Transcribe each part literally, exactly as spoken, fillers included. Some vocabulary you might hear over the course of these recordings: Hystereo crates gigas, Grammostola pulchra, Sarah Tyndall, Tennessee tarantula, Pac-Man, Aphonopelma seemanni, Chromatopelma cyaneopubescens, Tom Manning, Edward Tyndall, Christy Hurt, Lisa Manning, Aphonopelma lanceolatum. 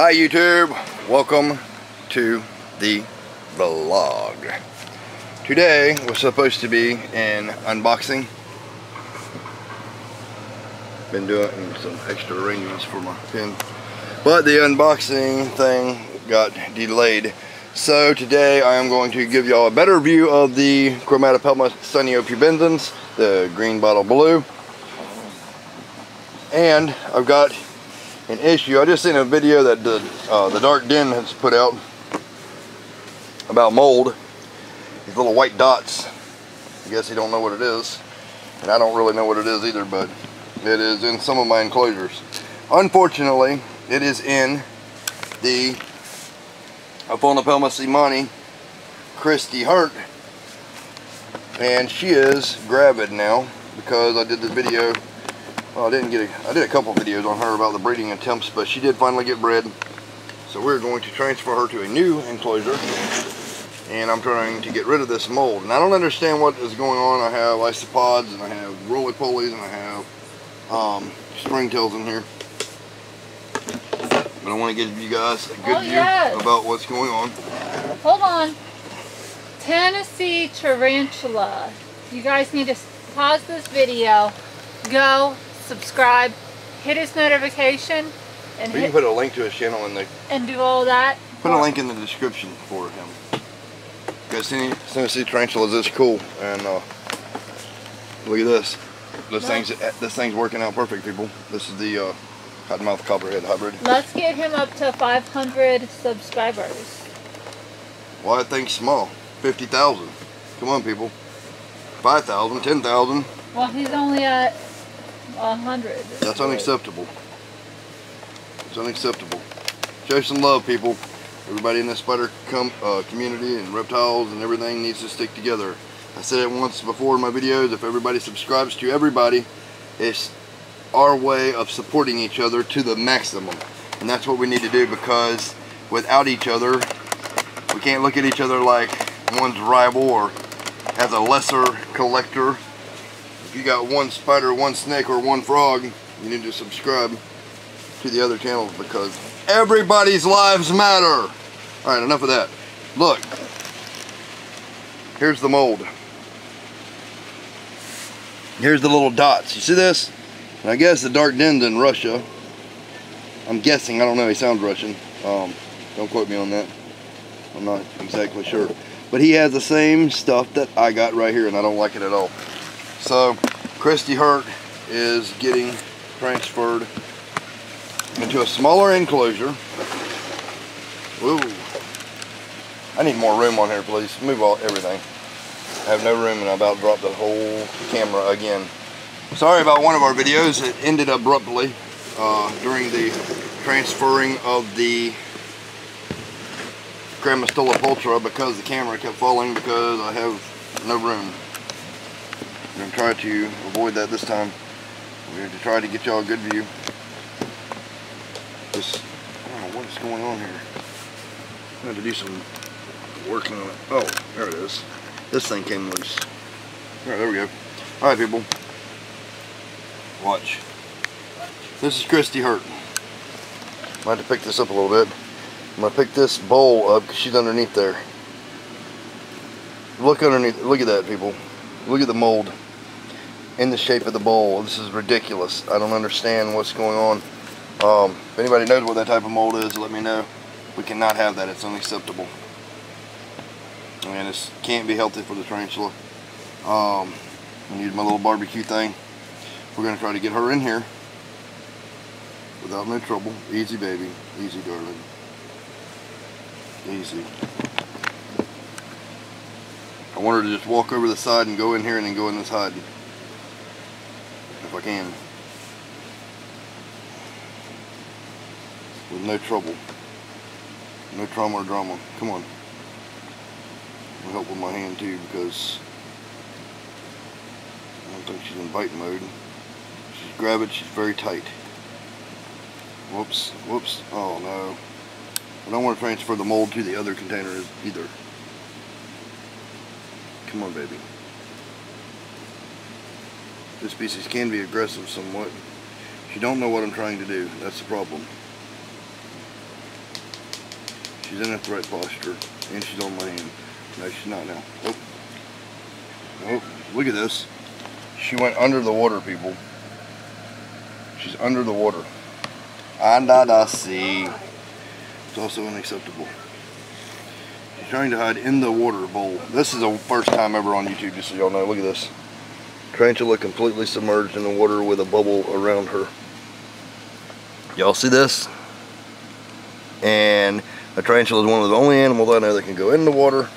Hi YouTube, welcome to the vlog. Today was supposed to be an unboxing. Been doing some extra arrangements for my pen, but the unboxing thing got delayed. So today I am going to give y'all a better view of the Chromatopelma cyaneopubescens, the green bottle blue. And I've got an issue. I just seen a video that the, uh, the Dark Den has put out about mold. These little white dots. I guess you don't know what it is. And I don't really know what it is either, but it is in some of my enclosures. Unfortunately, it is in the Aphonopelma seemanni Christy Hurt. And she is gravid now because I did the video. Well, I didn't get a, I did a couple videos on her about the breeding attempts, but she did finally get bred. So we're going to transfer her to a new enclosure. And I'm trying to get rid of this mold. And I don't understand what is going on. I have isopods, and I have roly-polies, and I have um, springtails in here. But I want to give you guys a good oh, view yes. about what's going on. Hold on. Tennessee tarantula. You guys need to pause this video. Go. Subscribe, hit his notification, and we can put a link to his channel in the and do all that. Put a link in the description for him. Because Tennessee tarantulas is cool, and uh, look at this. This thing's this thing's working out perfect, people. This is the uh, cottonmouth copperhead hybrid. Let's get him up to five hundred subscribers. Why that thing's small? fifty thousand. Come on, people. five thousand, ten thousand. Well, he's only at one hundred. That's unacceptable. It's unacceptable. Show some love, people. Everybody in the spider com uh, community and reptiles and everything needs to stick together. I said it once before in my videos, if everybody subscribes to everybody, it's our way of supporting each other to the maximum. And that's what we need to do, because without each other, we can't look at each other like one's rival or as a lesser collector. If you got one spider, one snake, or one frog, you need to subscribe to the other channels, because everybody's lives matter. Alright, enough of that. Look, here's the mold. Here's the little dots. You see this? And I guess the Dark Den's in Russia. I'm guessing, I don't know, he sounds Russian. Um, don't quote me on that. I'm not exactly sure. But he has the same stuff that I got right here, and I don't like it at all. So, Christy Hurt is getting transferred into a smaller enclosure. Ooh. I need more room on here, please. Move all everything. I have no room, and I about dropped the whole camera again. Sorry about one of our videos. It ended abruptly uh, during the transferring of the Grammostola pulchra because the camera kept falling because I have no room. I'm going to try to avoid that this time. We're going to try to get y'all a good view. Just, I don't know what's going on here. I'm going to do some working on it. Oh, there it is. This thing came loose. Alright, there we go. Alright, people. Watch. This is Christy Hurt. I'm going to pick this up a little bit. I'm going to pick this bowl up because she's underneath there. Look underneath. Look at that, people. Look at the mold. In the shape of the bowl. This is ridiculous. I don't understand what's going on. Um, if anybody knows what that type of mold is, let me know. We cannot have that. It's unacceptable. I mean, this can't be healthy for the tarantula. Um, I need my little barbecue thing. We're going to try to get her in here without no trouble. Easy, baby. Easy, darling. Easy. I want her to just walk over the side and go in here and then go in this hide. If I can, with no trouble, no trauma or drama. Come on, I'll help with my hand too, because I don't think she's in bite mode. She's gravid, she's very tight. Whoops, whoops. Oh no, I don't want to transfer the mold to the other container either. Come on, baby. This species can be aggressive somewhat. If you don't know what I'm trying to do, that's the problem. She's in a threat posture, and she's on land. No, she's not now. Oh, oh, look at this. She went under the water, people. She's under the water. Under the sea. It's also unacceptable. She's trying to hide in the water bowl. This is the first time ever on YouTube, just so y'all know. Look at this. Tarantula completely submerged in the water with a bubble around her. Y'all see this? And a tarantula is one of the only animals I know that can go in the water,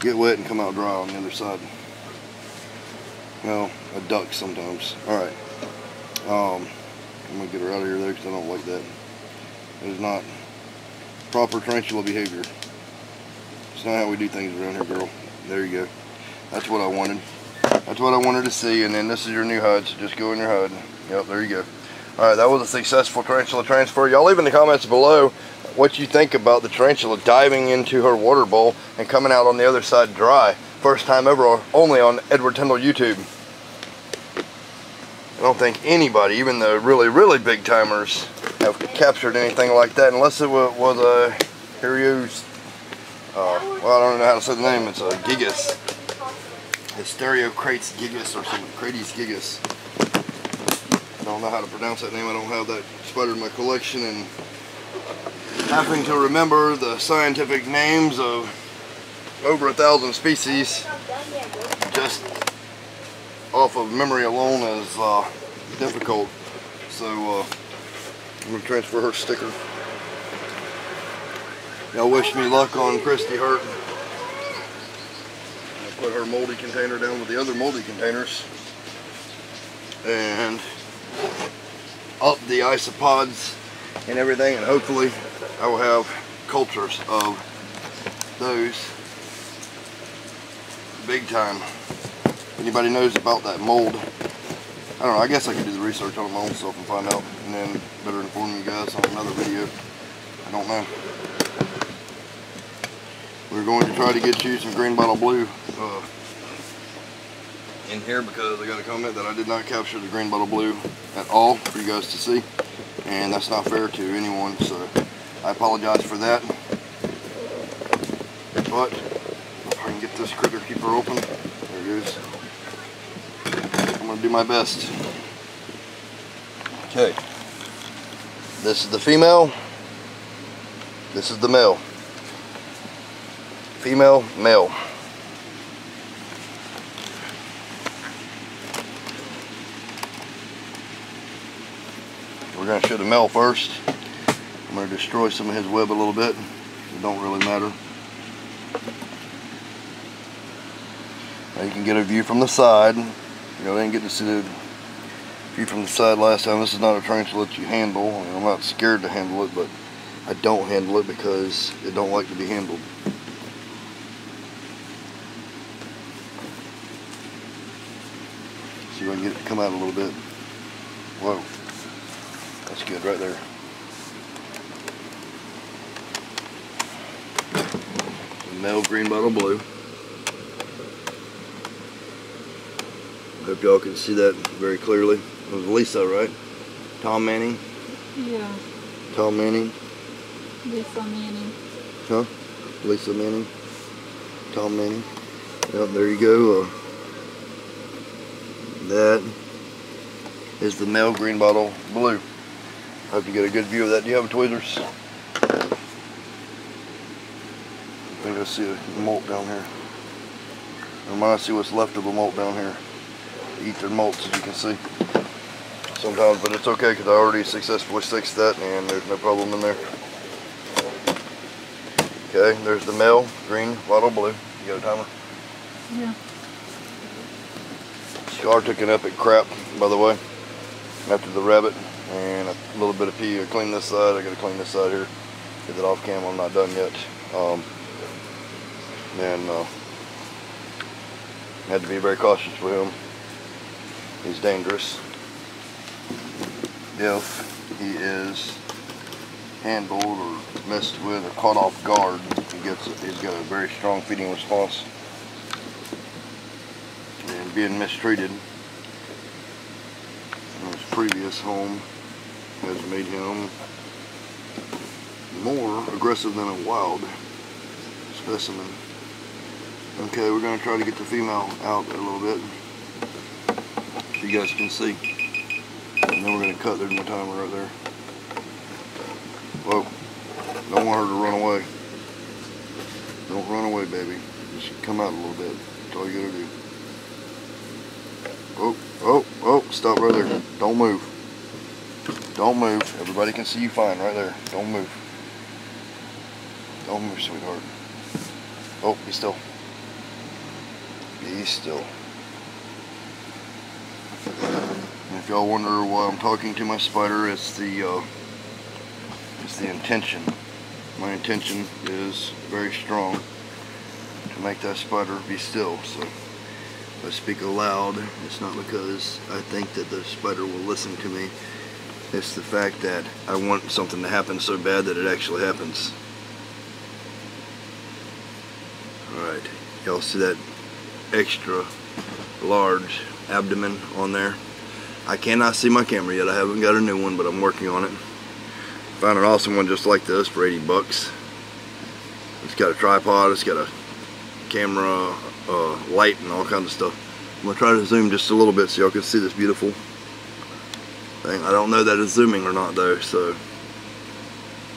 get wet, and come out dry on the other side. Well, a duck sometimes. Alright. Um, I'm going to get her out of here though, because I don't like that. It is not proper tarantula behavior. It's not how we do things around here, girl. There you go. That's what I wanted. That's what I wanted to see, and then this is your new H U D, so just go in your H U D. Yep, there you go. Alright, that was a successful tarantula transfer. Y'all leave in the comments below what you think about the tarantula diving into her water bowl and coming out on the other side dry. First time ever, only on Edward Tyndall YouTube. I don't think anybody, even the really, really big timers, have captured anything like that, unless it was a Hystereo, uh, well, I don't know how to say the name, it's a gigas. Hystereo crates gigas or something, crates gigas. I don't know how to pronounce that name, I don't have that spider in my collection, and having to remember the scientific names of over a thousand species just off of memory alone is uh, difficult. So uh, I'm going to transfer her sticker. Y'all wish me luck on Christy Hurt. I put her moldy container down with the other moldy containers and up the isopods and everything, and hopefully I will have cultures of those big time. If anybody knows about that mold, I don't know, I guess I could do the research on my own self and find out, and then better inform you guys on another video. I don't know. We're going to try to get you some green bottle blue uh, in here, because I got a comment that I did not capture the green bottle blue at all for you guys to see, and that's not fair to anyone, so I apologize for that. But if I can get this critter keeper open, there it goes. I'm going to do my best. Okay, this is the female, this is the male. Female, male. We're going to show the male first. I'm going to destroy some of his web a little bit. It don't really matter. Now you can get a view from the side. You know, I didn't get to see the view from the side last time. This is not a tarantula that you handle. I mean, I'm not scared to handle it, but I don't handle it because it don't like to be handled. See if I can get it to come out a little bit. Whoa. That's good right there. Male green bottle blue. I hope y'all can see that very clearly. It was Lisa, right? Tom Manning? Yeah. Tom Manning? Lisa Manning. Huh? Lisa Manning? Tom Manning? Yep, there you go. Uh, that is the male green bottle blue. I hope you get a good view of that. Do you have a tweezers? I think I see a molt down here. I might see what's left of a molt down here. They eat their molts, as you can see. Sometimes, but it's okay because I already successfully fixed that and there's no problem in there. Okay, there's the male, green, bottle blue. You got a timer? Yeah. Scar took an epic crap, by the way, after the rabbit. And a little bit of pee. I clean this side. I gotta clean this side here. Get that off camera. I'm not done yet. Um, and uh, had to be very cautious with him. He's dangerous if he is handled or messed with or caught off guard. He gets it. He's got a very strong feeding response. And being mistreated in his previous home has made him more aggressive than a wild specimen. Okay, we're going to try to get the female out a little bit, so you guys can see. And then we're going to cut their metotomer right there. Whoa, don't want her to run away. Don't run away, baby. Just come out a little bit. That's all you got to do. Oh, oh, oh, stop right there. Don't move. Don't move. Everybody can see you fine right there. Don't move. Don't move, sweetheart. Oh, be still. Be still. And if y'all wonder why I'm talking to my spider, it's the uh, it's the intention. My intention is very strong to make that spider be still. So if I speak aloud, it's not because I think that the spider will listen to me. It's the fact that I want something to happen so bad that it actually happens. Alright, y'all see that extra large abdomen on there? I cannot see my camera yet. I haven't got a new one, but I'm working on it. Found an awesome one just like this for eighty bucks. It's got a tripod, it's got a camera, uh, light, and all kinds of stuff. I'm going to try to zoom just a little bit so y'all can see this beautiful thing. I don't know that it's zooming or not though, so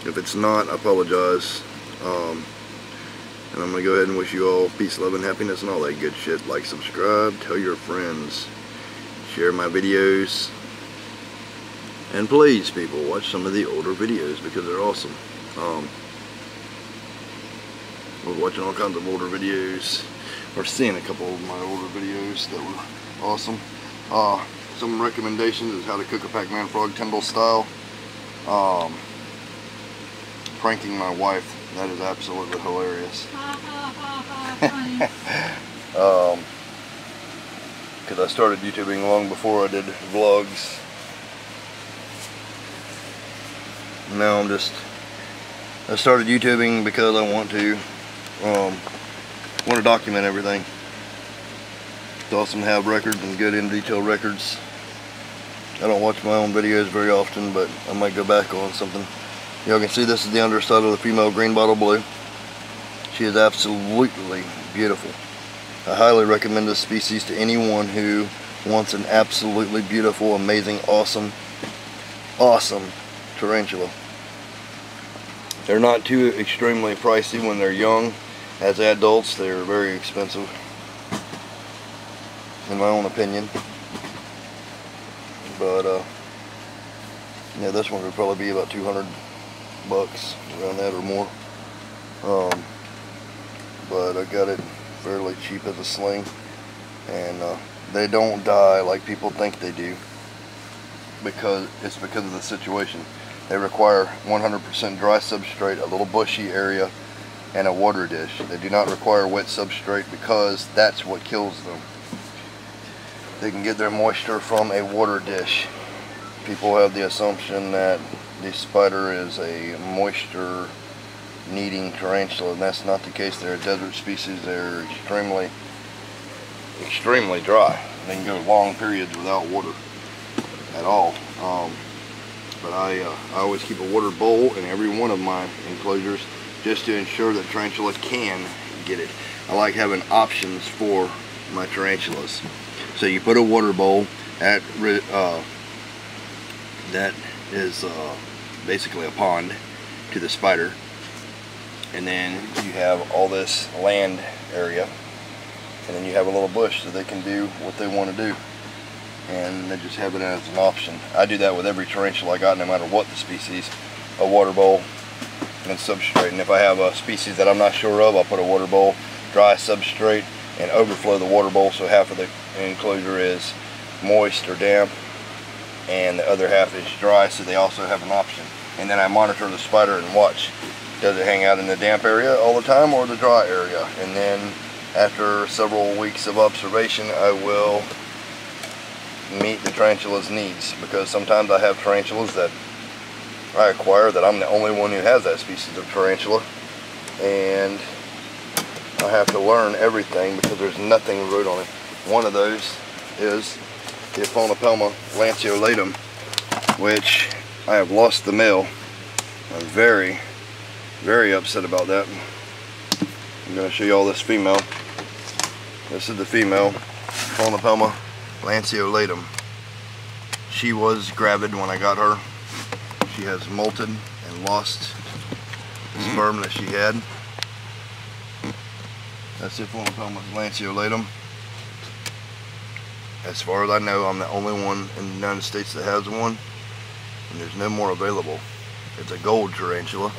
if it's not, I apologize. Um, and I'm going to go ahead and wish you all peace, love, and happiness and all that good shit. Like, subscribe, tell your friends, share my videos, and please, people, watch some of the older videos because they're awesome. Um, we're watching all kinds of older videos, or seeing a couple of my older videos that were awesome. Uh, Some recommendations is how to cook a Pac-Man frog Tyndall style. Um, pranking my wife. That is absolutely hilarious. um, because I started YouTubing long before I did vlogs. Now I'm just... I started YouTubing because I want to. Um, want to document everything. It's awesome to have records and good in detail records. I don't watch my own videos very often, but I might go back on something. Y'all can see this is the underside of the female green bottle blue. She is absolutely beautiful. I highly recommend this species to anyone who wants an absolutely beautiful, amazing, awesome, awesome tarantula. They're not too extremely pricey when they're young. As adults, they're very expensive, in my own opinion, but uh, yeah, this one would probably be about two hundred bucks, around that or more. Um, but I got it fairly cheap as a sling, and uh, they don't die like people think they do, because it's because of the situation. They require one hundred percent dry substrate, a little bushy area, and a water dish. They do not require wet substrate because that's what kills them. They can get their moisture from a water dish. People have the assumption that the spider is a moisture needing tarantula, and that's not the case. They're a desert species. They're extremely, extremely dry. They can go long periods without water at all. Um, but I, uh, I always keep a water bowl in every one of my enclosures just to ensure that tarantula can get it. I like having options for my tarantulas. So you put a water bowl at, uh, that is uh, basically a pond to the spider, and then you have all this land area, and then you have a little bush so they can do what they want to do, and they just have it as an option. I do that with every tarantula I got, no matter what the species, a water bowl and substrate. And if I have a species that I'm not sure of, I'll put a water bowl, dry substrate, and overflow the water bowl so half of the enclosure is moist or damp and the other half is dry, so they also have an option. And then I monitor the spider and watch, does it hang out in the damp area all the time or the dry area? And then after several weeks of observation, I will meet the tarantula's needs, because sometimes I have tarantulas that I acquire that I'm the only one who has that species of tarantula, and I have to learn everything because there's nothing root on it. One of those is the Aphonopelma lanceolatum, which I have lost the male. I'm very, Very upset about that. I'm going to show you all this female. This is the female, Aphonopelma lanceolatum. She was gravid when I got her. She has molted and lost the sperm that she had. That's Aphonopelma lanceolatum. As far as I know, I'm the only one in the United States that has one, and there's no more available. It's a gold tarantula,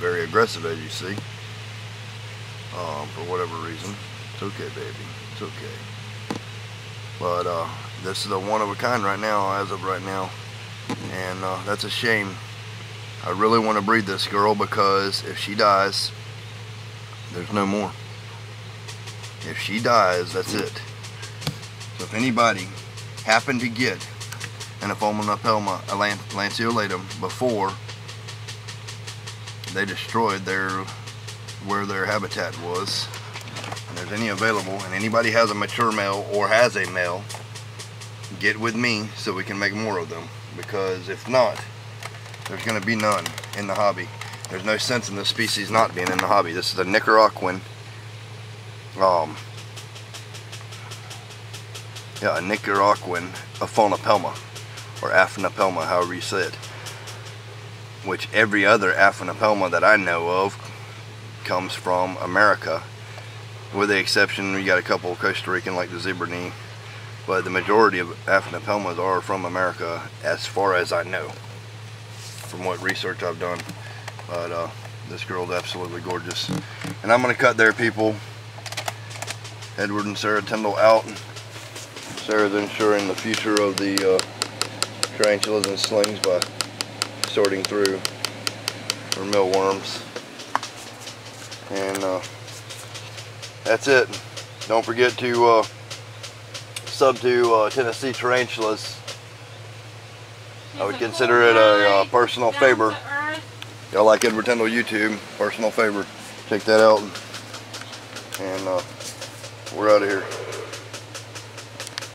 very aggressive as you see, um, for whatever reason. It's okay, baby, it's okay. But uh, this is a one of a kind right now, as of right now, and uh, that's a shame. I really want to breed this girl because if she dies, there's no more. If she dies, that's it. So if anybody happened to get an Aphonopelma lanceolatum before they destroyed their where their habitat was, and there's any available, and anybody has a mature male or has a male, get with me so we can make more of them. Because if not, there's going to be none in the hobby. There's no sense in this species not being in the hobby. This is a Nicaraguan. Um, Yeah, a Nicaraguan Aphonopelma, or Aphonopelma, however you say it, which every other Aphonopelma that I know of comes from America, with the exception we got a couple of Costa Rican like the zebra knee, but the majority of Aphonopelmas are from America as far as I know, from what research I've done. But uh, this girl's absolutely gorgeous, and I'm going to cut their people, Edward and Sarah Tyndall, out. Sarah's ensuring the future of the uh, tarantulas and slings by sorting through her mealworms. And uh, that's it. Don't forget to uh, sub to uh, Tennessee Tarantulas. I would consider it a uh, personal favor. Y'all like Edward Tyndall YouTube, personal favor. Check that out. And uh, we're out of here.